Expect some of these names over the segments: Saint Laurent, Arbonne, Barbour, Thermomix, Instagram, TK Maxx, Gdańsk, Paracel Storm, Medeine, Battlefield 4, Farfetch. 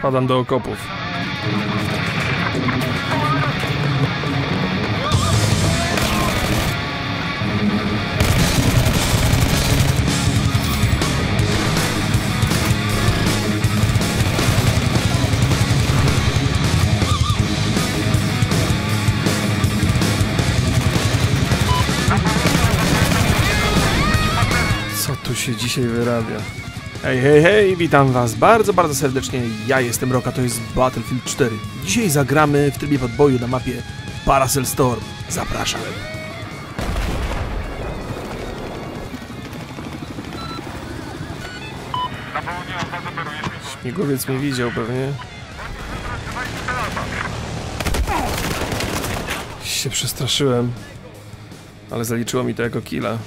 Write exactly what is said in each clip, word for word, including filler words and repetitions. Spadam do okopów. Się dzisiaj wyrabia. Hej, hej, hej, witam was bardzo, bardzo serdecznie. Ja jestem Roka, to jest Battlefield cztery. Dzisiaj zagramy w trybie podboju na mapie Paracel Storm. Zapraszam. Śmigłowiec mnie widział pewnie. Się przestraszyłem, ale zaliczyło mi to jako killa.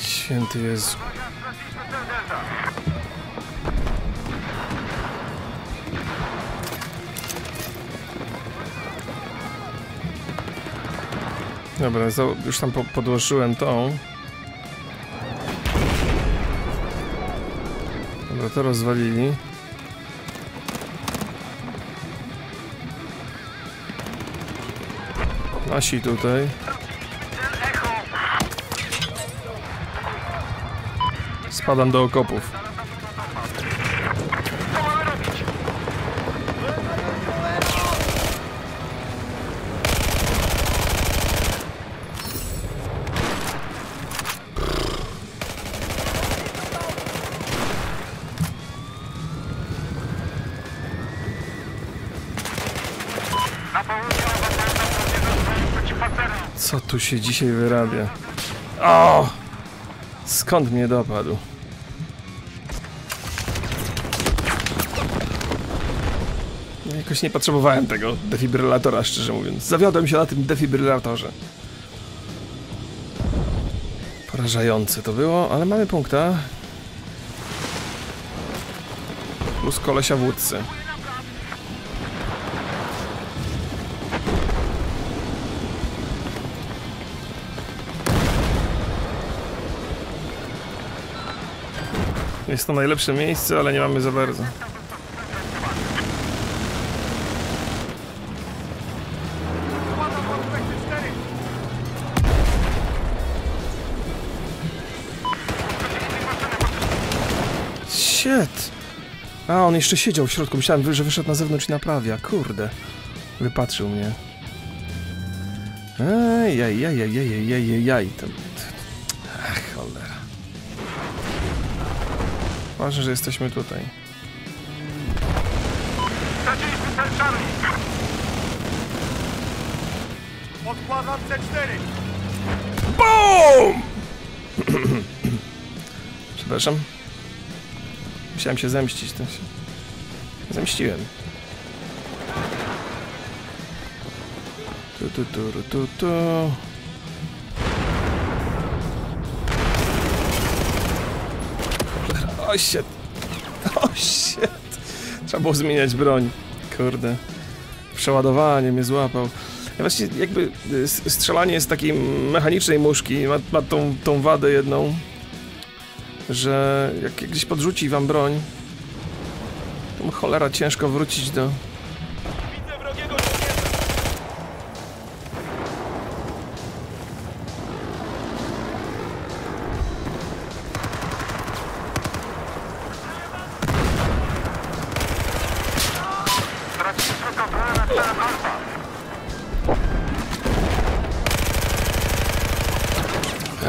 Święty Jezu. Dobra, już tam po podłożyłem tą. Dobra, to rozwalili. Nasi tutaj. Spadam do okopów. Co tu się dzisiaj wyrabia? O! Skąd mnie dopadł? Jakoś nie potrzebowałem tego defibrylatora, szczerze mówiąc. Zawiodłem się na tym defibrylatorze. Porażające to było, ale mamy punkta. Plus kolesia w łódce. Jest to najlepsze miejsce, ale nie mamy za bardzo. Shit! A, on jeszcze siedział w środku. Myślałem, że wyszedł na zewnątrz i naprawia. Kurde. Wypatrzył mnie. Ej, ej, ej, ej, ej, ej, ej, ej. Ach, cholera. Ważne, że jesteśmy tutaj. Odkładam C cztery. BOOM! Przepraszam. Musiałem się zemścić, to się... Zemściłem. Tu, tu, tu, tu, tu. O shit. O shit. Trzeba było zmieniać broń. Kurde. Przeładowanie mnie złapał. Ja właśnie jakby strzelanie z takiej mechanicznej muszki ma, ma tą, tą wadę jedną, że jak gdzieś podrzuci wam broń, to mu cholera ciężko wrócić do... Widzę wrogiego żołnierza! Tracimy tylko broń na celem alfa!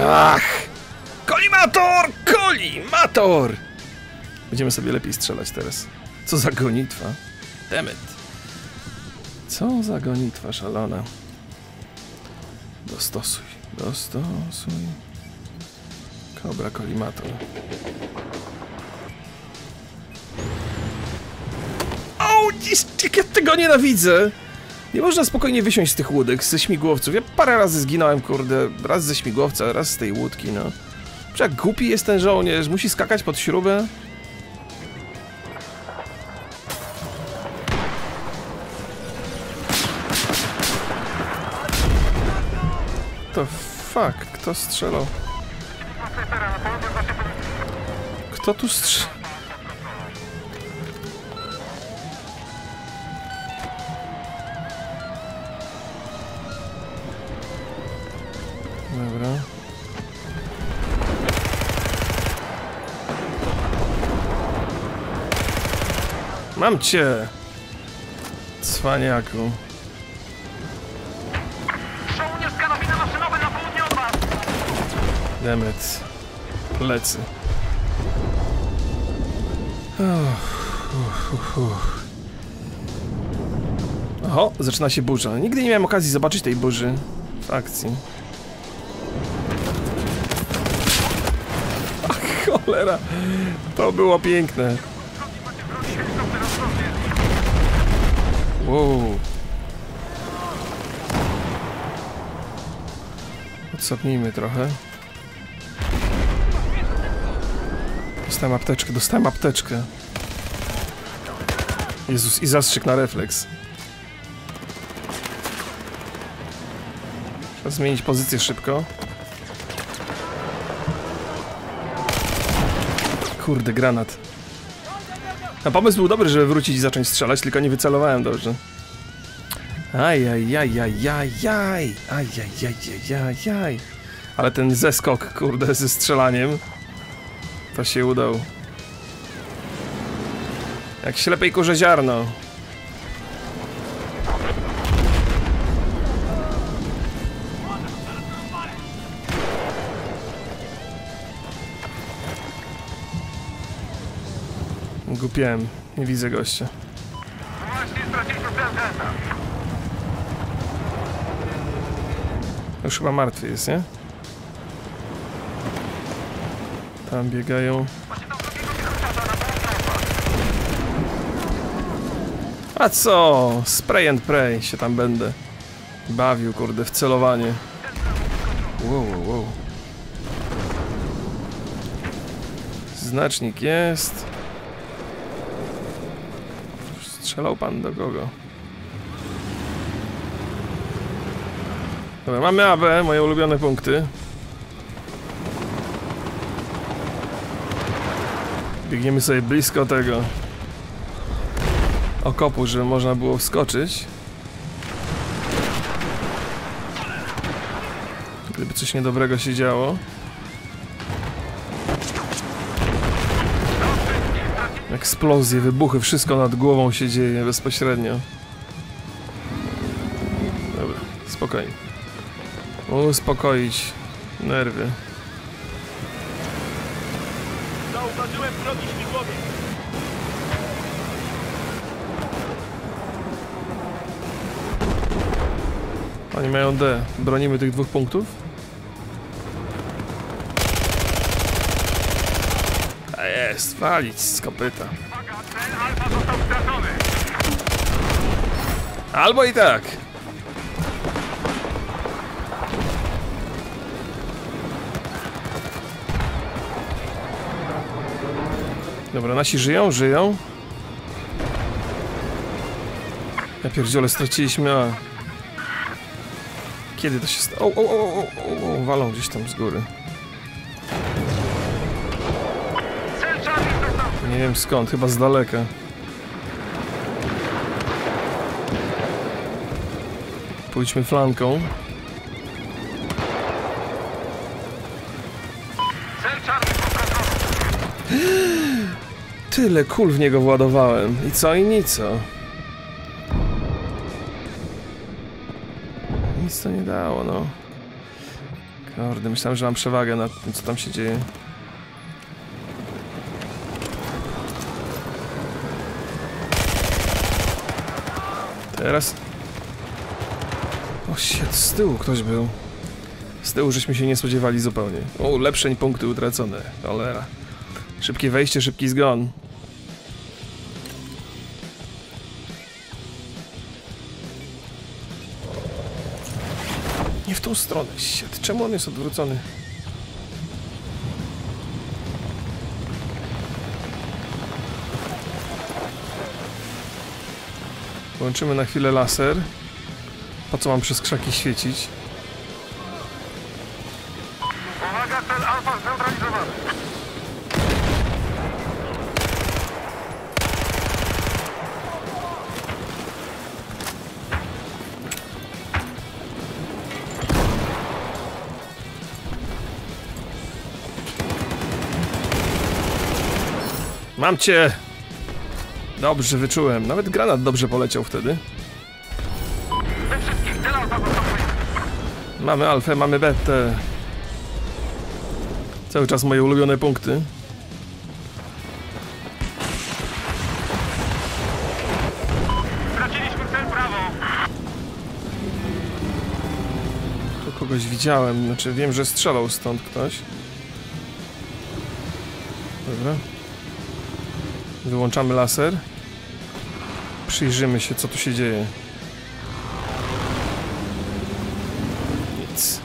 Ach! Kolimator! Kolimator! Będziemy sobie lepiej strzelać teraz. Co za gonitwa. Demet. Co za gonitwa szalona. Dostosuj. Dostosuj. Kobra kolimator. O, jak ja tego nienawidzę! Nie można spokojnie wysiąść z tych łódek, ze śmigłowców. Ja parę razy zginąłem, kurde. Raz ze śmigłowca, raz z tej łódki, no. Przecież jak głupi jest ten żołnierz, musi skakać pod śrubę. the fuck? Kto strzelał? Kto tu strzelał? Dobra. Mam cię! Cwaniaku. Żołnierz z kanabina maszynowy na południe od was! Demet. Plecy. Oho, zaczyna się burza. Nigdy nie miałem okazji zobaczyć tej burzy w akcji. Ach, cholera. To było piękne. Wow. Odsapnijmy trochę. Dostałem apteczkę, dostałem apteczkę. Jezus, i zastrzyk na refleks. Trzeba zmienić pozycję szybko. Kurde, granat. A pomysł był dobry, żeby wrócić i zacząć strzelać, tylko nie wycelowałem dobrze. Ajajajajajaj. Ajajajajajaj. Ale ten zeskok, kurde, ze strzelaniem. To się udało. Jak ślepej kurze ziarno. Głupiałem, nie widzę gościa. Już chyba martwy jest, nie? Tam biegają. A co? Spray and pray się tam będę bawił, kurde, w celowanie. Wow, wow. Znacznik jest. Strzelał pan do kogo? Dobra, mamy A B, moje ulubione punkty. Biegniemy sobie blisko tego okopu, żeby można było wskoczyć. Gdyby coś niedobrego się działo. Eksplozje, wybuchy, wszystko nad głową się dzieje bezpośrednio. Dobra, spokojnie. Uspokoić nerwy. Zauważyłem wrogi śmigłowiec. Oni mają D. Bronimy tych dwóch punktów? A jest, walić z kopyta. Albo i tak. Dobra, nasi żyją, żyją. Ja pierdziole, straciliśmy, a... Kiedy to się stało? O, o, o, o, o, o, walą gdzieś tam z góry. Nie wiem skąd, chyba z daleka. Pójdźmy flanką. Tyle kul w niego władowałem. I co, i nic. Nic to nie dało, no. Kurde, myślałem, że mam przewagę nad tym, co tam się dzieje. Teraz... O shit, z tyłu ktoś był. Z tyłu żeśmy się nie spodziewali zupełnie. O, lepszeń punkty utracone. Cholera. Szybkie wejście, szybki zgon. Nie w tą stronę, shit. Czemu on jest odwrócony? Włączymy na chwilę laser. Po co mam przez krzaki świecić? Uwaga, cel Alfa zneutralizowany. Mam cię! Dobrze wyczułem. Nawet granat dobrze poleciał wtedy. Mamy alfę, mamy betę. Cały czas moje ulubione punkty. Straciliśmy cel prawo. Tu kogoś widziałem, znaczy wiem, że strzelał stąd ktoś. Dobra. Wyłączamy laser. Przyjrzymy się, co tu się dzieje. Nic.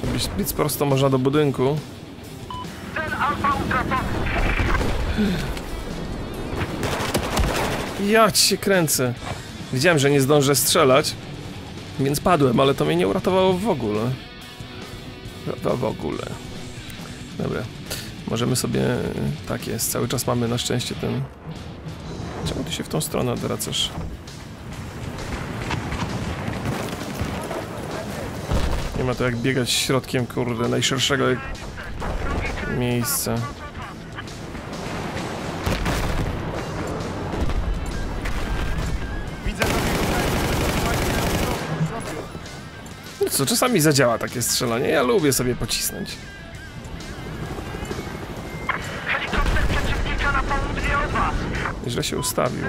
Żeby być prosto można do budynku. Ja ci się kręcę. Widziałem, że nie zdążę strzelać, więc padłem, ale to mnie nie uratowało w ogóle. W ogóle. Dobra. Możemy sobie... Tak jest, cały czas mamy na szczęście ten... Czemu ty się w tą stronę odwracasz? Nie ma to jak biegać środkiem, kurde, najszerszego miejsca. No co, czasami zadziała takie strzelanie, ja lubię sobie pocisnąć. Źle się ustawił.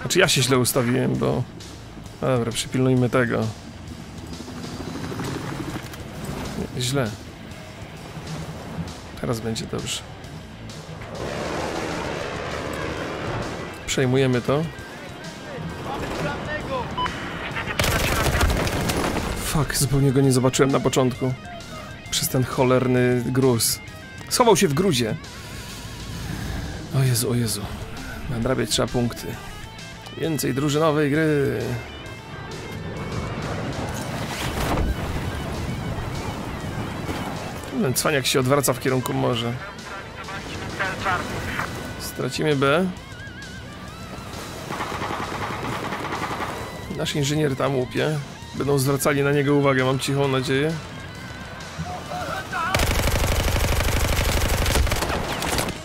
Znaczy ja się źle ustawiłem, bo... Dobra, przypilnujmy tego. Nie, źle. Teraz będzie dobrze. Przejmujemy to. Fuck, zupełnie go nie zobaczyłem na początku. Przez ten cholerny gruz. Schował się w gruzie. O Jezu, o Jezu. Nadrabiać trzeba punkty. Więcej drużynowej gry. Ten cwaniak się odwraca w kierunku morza. Stracimy B. Nasz inżynier tam łupie. Będą zwracali na niego uwagę, mam cichą nadzieję.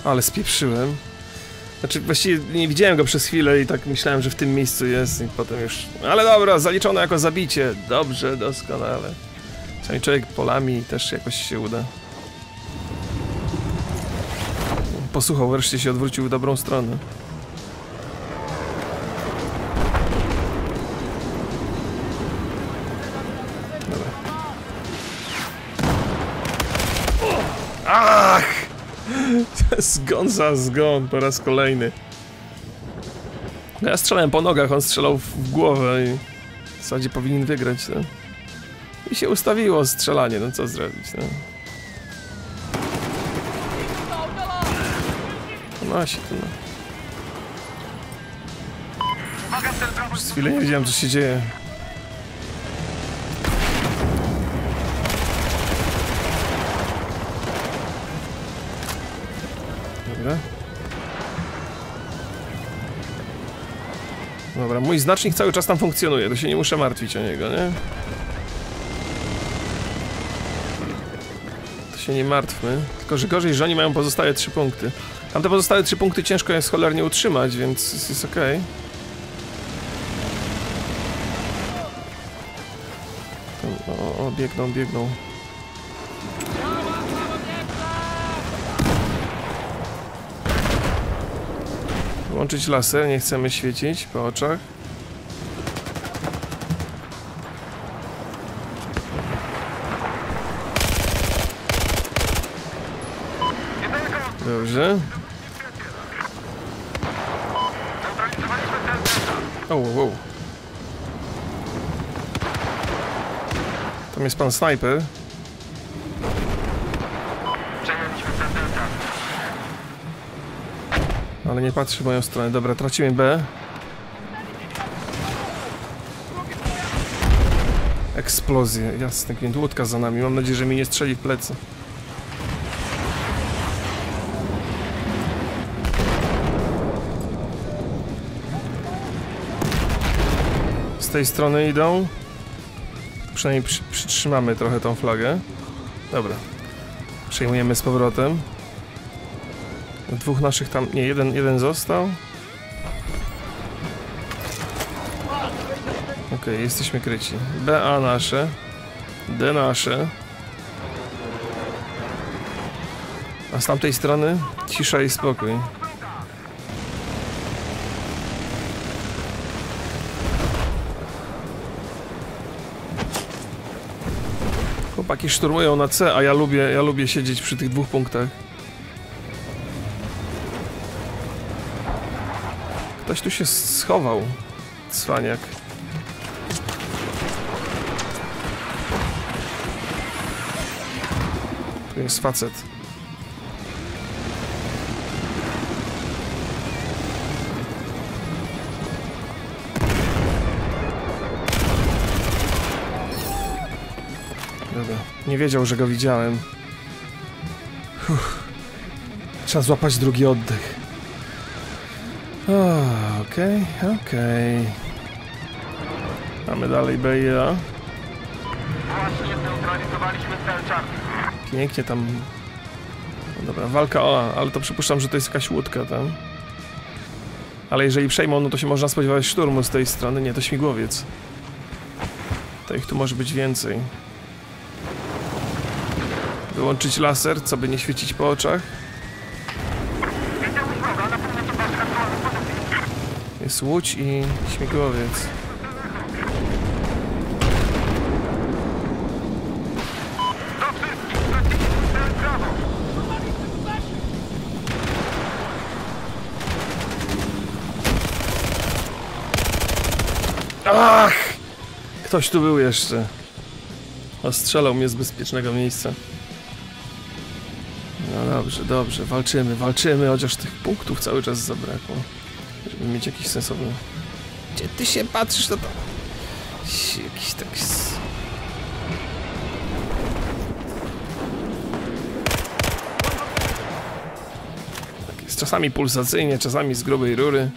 Ale spieprzyłem. Znaczy, właściwie nie widziałem go przez chwilę i tak myślałem, że w tym miejscu jest i potem już... Ale dobra, zaliczono jako zabicie. Dobrze, doskonale. Czasami człowiek polami też jakoś się uda. Posłuchał, wreszcie się odwrócił w dobrą stronę. Zgon za zgon, po raz kolejny. Ja strzelałem po nogach, on strzelał w głowę i w zasadzie powinien wygrać, no. I się ustawiło strzelanie, no co zrobić, no. No się tu, no. Przez chwilę nie wiedziałem, co się dzieje. Dobra, mój znacznik cały czas tam funkcjonuje, to się nie muszę martwić o niego, nie? To się nie martwmy. Tylko, że gorzej, że oni mają pozostałe trzy punkty. Tamte pozostałe trzy punkty ciężko jest cholernie utrzymać, więc jest ok. Tam, o, o, biegną, biegną. Włączyć laser, nie chcemy świecić po oczach. Dobrze. O, wow, wow. Tam jest pan snajper. Ale nie patrzy w moją stronę. Dobra, tracimy B. Eksplozje, jasne, klient, łódka za nami. Mam nadzieję, że mi nie strzeli w plecy. Z tej strony idą. Przynajmniej przy, przytrzymamy trochę tą flagę. Dobra. Przejmujemy z powrotem. Dwóch naszych tam... Nie, jeden, jeden został. Okej, okay, jesteśmy kryci. B A nasze. D nasze. A z tamtej strony cisza i spokój. Chłopaki szturmują na C, a ja lubię, ja lubię siedzieć przy tych dwóch punktach. Ktoś tu się schował. Cwaniak. Tu jest facet. Dobra. Nie wiedział, że go widziałem. Uff. Trzeba złapać drugi oddech. Okej, okej. Okay, okay. Mamy dalej B I A. Właśnie neutralizowaliśmy cel czarny. Pięknie tam... No dobra, walka o, ale to przypuszczam, że to jest jakaś łódka tam. Ale jeżeli przejmą, no to się można spodziewać szturmu z tej strony. Nie, to śmigłowiec. To ich tu może być więcej. Wyłączyć laser, co by nie świecić po oczach. Jest łódź i śmigłowiec. Ach! Ktoś tu był jeszcze. Ostrzelał mnie z bezpiecznego miejsca. No dobrze, dobrze, walczymy, walczymy, chociaż tych punktów cały czas zabrakło. Żeby mieć jakiś sensowny... Gdzie ty się patrzysz, to tam... Jakiś tak... Tak jest, czasami pulsacyjnie, czasami z grubej rury.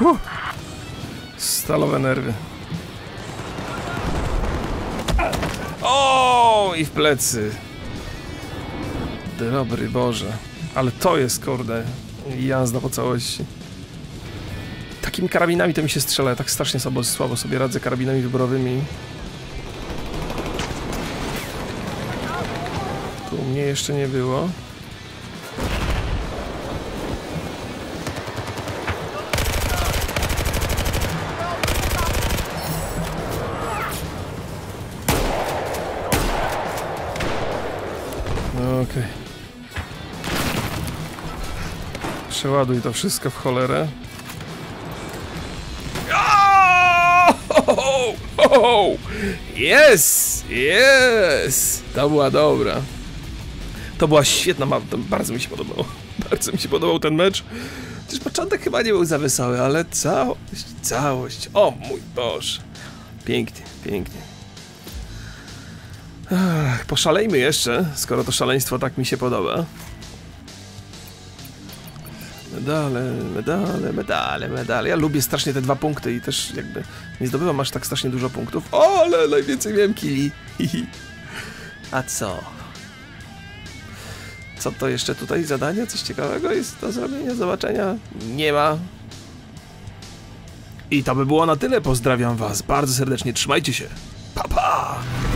Uh, stalowe nerwy. O, i w plecy. Dobry Boże. Ale to jest, kurde, jazda po całości. Takimi karabinami to mi się strzela. Ja tak strasznie słabo, słabo sobie radzę karabinami wyborowymi. Tu mnie jeszcze nie było. Okej. Okay. Przeładuj to wszystko w cholerę. Jest! Jest! To była dobra. To była świetna mapa. Bardzo mi się podobało. Bardzo mi się podobał ten mecz. Chociaż początek chyba nie był za wesoły, ale całość, całość. O mój Boże. Pięknie, pięknie. Ach, poszalejmy jeszcze, skoro to szaleństwo tak mi się podoba. Medale, medale, medale, medale. Ja lubię strasznie te dwa punkty i też jakby nie zdobywam aż tak strasznie dużo punktów. O, ale najwięcej miałem kili. A co? Co to jeszcze tutaj? Zadanie? Coś ciekawego jest do zrobienia, zobaczenia? Nie ma. I to by było na tyle. Pozdrawiam was bardzo serdecznie. Trzymajcie się. Pa, pa!